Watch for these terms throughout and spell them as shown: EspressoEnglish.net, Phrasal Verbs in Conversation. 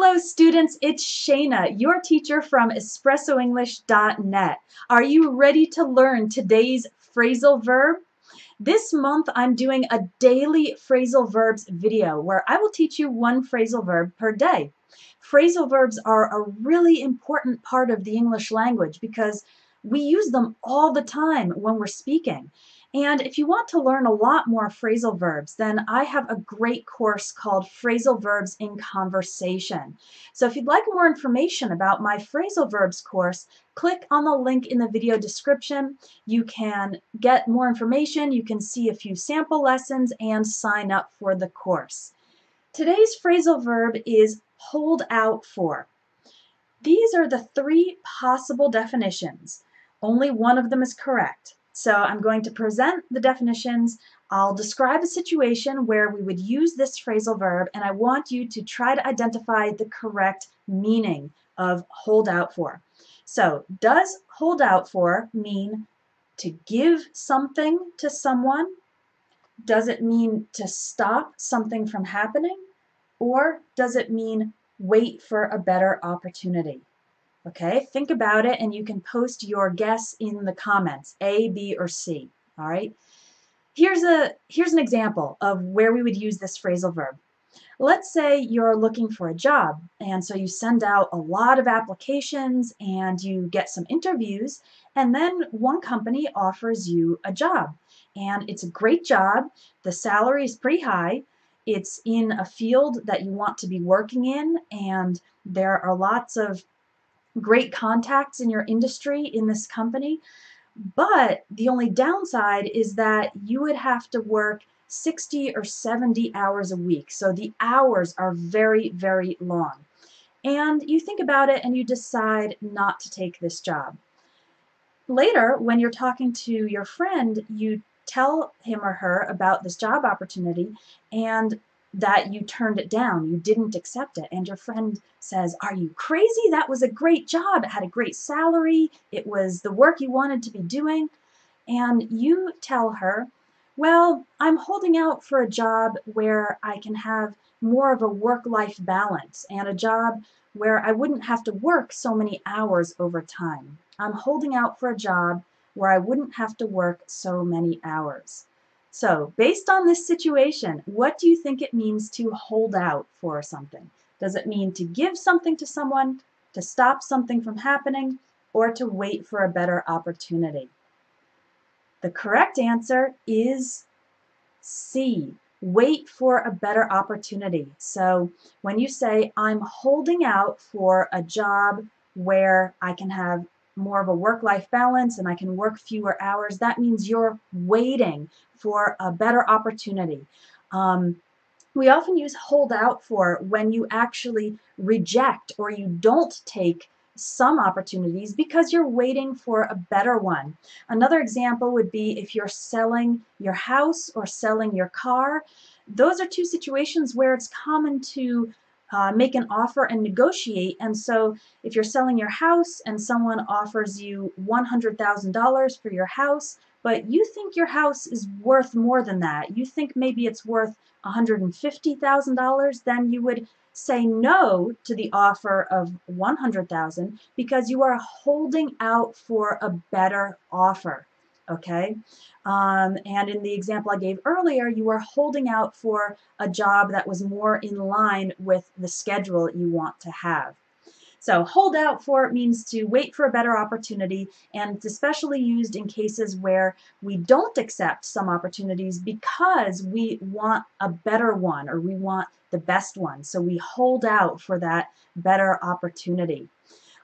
Hello students, it's Shayna, your teacher from EspressoEnglish.net. Are you ready to learn today's phrasal verb? This month I'm doing a daily phrasal verbs video where I will teach you one phrasal verb per day. Phrasal verbs are a really important part of the English language because we use them all the time when we're speaking. And if you want to learn a lot more phrasal verbs, then I have a great course called Phrasal Verbs in Conversation. So if you'd like more information about my Phrasal Verbs course, click on the link in the video description. You can get more information, you can see a few sample lessons, and sign up for the course. Today's phrasal verb is hold out for. These are the three possible definitions. Only one of them is correct. So I'm going to present the definitions. I'll describe a situation where we would use this phrasal verb, and I want you to try to identify the correct meaning of hold out for. So does hold out for mean to give something to someone? Does it mean to stop something from happening? Or does it mean wait for a better opportunity? Okay, think about it, and you can post your guess in the comments, A, B, or C, all right? Here's an example of where we would use this phrasal verb. Let's say you're looking for a job, and so you send out a lot of applications, and you get some interviews, and then one company offers you a job. And it's a great job, the salary is pretty high, it's in a field that you want to be working in, and there are lots of great contacts in your industry in this company, but the only downside is that you would have to work 60 or 70 hours a week. So the hours are very, very long. And you think about it and you decide not to take this job. Later, when you're talking to your friend, you tell him or her about this job opportunity and that you turned it down, you didn't accept it, and your friend says, "Are you crazy? That was a great job. It had a great salary. It was the work you wanted to be doing." And you tell her, "Well, I'm holding out for a job where I can have more of a work-life balance and a job where I wouldn't have to work so many hours over time. I'm holding out for a job where I wouldn't have to work so many hours." So, based on this situation, what do you think it means to hold out for something? Does it mean to give something to someone, to stop something from happening, or to wait for a better opportunity? The correct answer is C, wait for a better opportunity. So, when you say, "I'm holding out for a job where I can have more of a work-life balance and I can work fewer hours," that means you're waiting for a better opportunity. We often use hold out for when you actually reject or you don't take some opportunities because you're waiting for a better one. Another example would be if you're selling your house or selling your car. Those are two situations where it's common to make an offer and negotiate. And so if you're selling your house and someone offers you $100,000 for your house, but you think your house is worth more than that, you think maybe it's worth $150,000, then you would say no to the offer of $100,000 because you are holding out for a better offer. Okay, and in the example I gave earlier, you were holding out for a job that was more in line with the schedule you want to have. So hold out for means to wait for a better opportunity, and it's especially used in cases where we don't accept some opportunities because we want a better one or we want the best one. So we hold out for that better opportunity.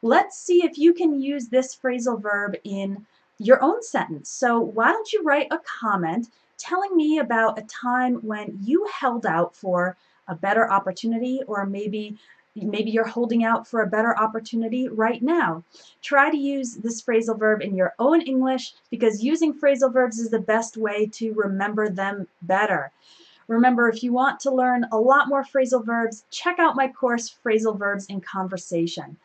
Let's see if you can use this phrasal verb in your own sentence. So why don't you write a comment telling me about a time when you held out for a better opportunity, or maybe you're holding out for a better opportunity right now. Try to use this phrasal verb in your own English because using phrasal verbs is the best way to remember them better. Remember, if you want to learn a lot more phrasal verbs, check out my course, Phrasal Verbs in Conversation.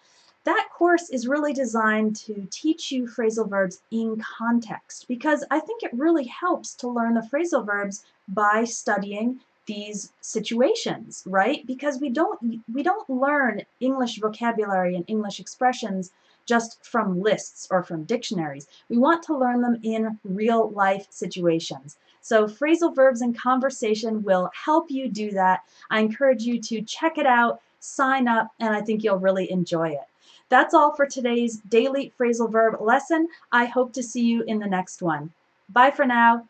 That course is really designed to teach you phrasal verbs in context because I think it really helps to learn the phrasal verbs by studying these situations, right? Because we don't learn English vocabulary and English expressions just from lists or from dictionaries. We want to learn them in real life situations. So Phrasal Verbs in Conversation will help you do that. I encourage you to check it out, sign up, and I think you'll really enjoy it. That's all for today's daily phrasal verb lesson. I hope to see you in the next one. Bye for now.